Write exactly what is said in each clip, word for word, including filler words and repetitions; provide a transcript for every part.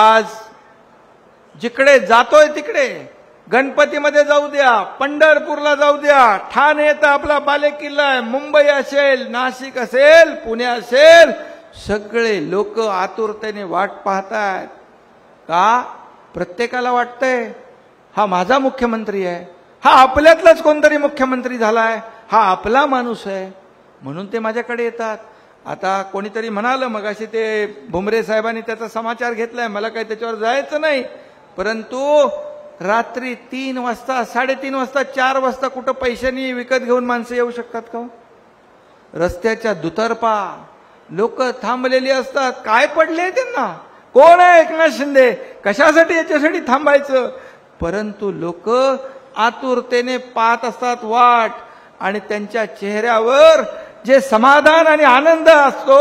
आज जिकडे जातोय तिकडे गणपतीमध्ये जाऊ द्या, पंढरपूरला जाऊ द्या, ठाणे तर आपला बालेकिल्ला आहे, मुंबई असेल, नाशिक असेल, पुणे असेल, सगळे लोक आतुरतेने वाट पाहतात का? प्रत्येकाला वाटतंय हा माझा मुख्यमंत्री आहे, हा आपल्यातलाच कोणतरी मुख्यमंत्री झालाय, हा आपला माणूस आहे म्हणून ते माझ्याकडे येतात। आता कोणीतरी म्हणाले मगाशी ते भुमरे साहेबांनी त्याचा समाचार घेतलाय, मला काही त्याच्यावर जायचं नाही, परंतु रात्री तीन वाजता साडेतीन वाजता चार वाजता कुठं पैशांनी विकत घेऊन माणसं येऊ शकतात का? रस्त्याच्या दुतर्फा लोक थांबलेली असतात, काय पडले त्यांना? कोण आहे एकनाथ शिंदे, कशासाठी याच्यासाठी थांबायचं? परंतु लोक आतुरतेने पाहत असतात वाट, आणि त्यांच्या चेहऱ्यावर जे समाधान आणि आनंद असतो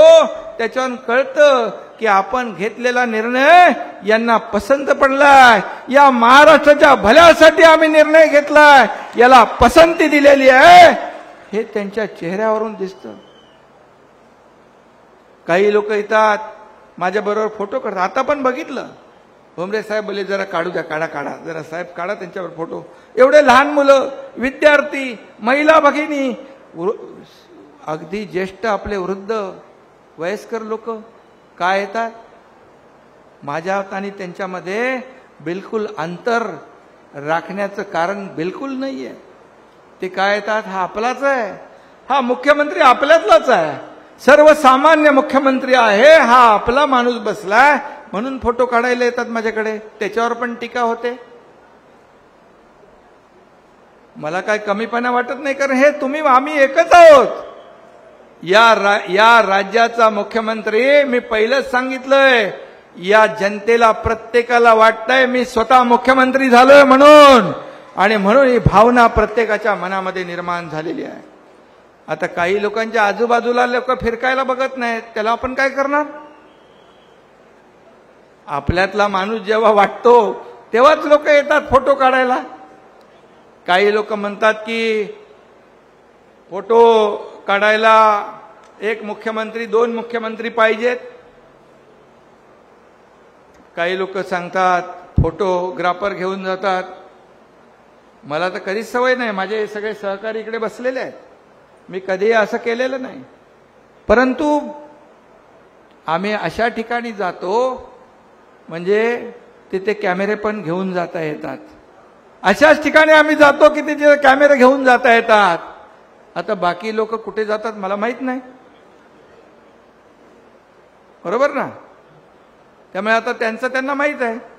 त्याच्यावर कळतं की आपण घेतलेला निर्णय यांना पसंत पडलाय, या महाराष्ट्राच्या भल्यासाठी आम्ही निर्णय घेतलाय, याला पसंती दिलेली आहे, हे त्यांच्या चेहऱ्यावरून दिसतं। काही लोक येतात माझ्याबरोबर फोटो काढतात, आता पण बघितलं भुमरे साहेब बोलले जरा काढू द्या, काढा काढा जरा साहेब काढा त्यांच्यावर फोटो, एवढे लहान मुलं, विद्यार्थी, महिला भगिनी, अगदी ज्येष्ठ आपले वृद्ध वयस्कर लोक काय येतात? माझ्यात आणि त्यांच्यामध्ये बिलकुल अंतर राखण्याचं कारण बिलकुल नाहीये, ते काय येतात? हा आपलाच आहे, हा मुख्यमंत्री आपल्यातलाच आहे, सर्वसामान्य मुख्यमंत्री आहे, हा आपला माणूस बसलाय म्हणून फोटो काढायला येतात माझ्याकडे, त्याच्यावर पण टीका होते। मला काय कमीपणा वाटत नाही, कारण हे तुम्ही आम्ही एकच आहोत। या, रा, या राज्याचा मुख्यमंत्री, मी पहिलेच सांगितलंय, या जनतेला प्रत्येकाला वाटतंय मी स्वतः मुख्यमंत्री झालोय म्हणून, आणि म्हणून ही भावना प्रत्येकाच्या मनामध्ये निर्माण झालेली आहे। आता काही लोकांच्या आजूबाजूला लोक फिरकायला बघत नाहीत, त्याला आपण काय करणार? आपल्यातला माणूस जेव्हा वाटतो तेव्हाच लोक येतात फोटो काढायला। काही लोक म्हणतात की फोटो काढायला एक मुख्यमंत्री दोन मुख्यमंत्री पाहिजेत, काही लोक सांगतात फोटोग्राफर घेऊन जातात। मला तर कधीच सवय नाही, माझे सगळे सहकारी इकडे बसलेले आहेत, मी कधी असं केलेलं नाही, परंतु आम्ही अशा ठिकाणी जातो म्हणजे तिथे कॅमेरे पण घेऊन जाता येतात, अशाच ठिकाणी आम्ही जातो की तिथे कॅमेरे घेऊन जाता येतात। आता बाकी लोक कुठे जातात मला माहित नाही, बरोबर ना? त्यामुळे आता त्यांचं त्यांना माहित आहे।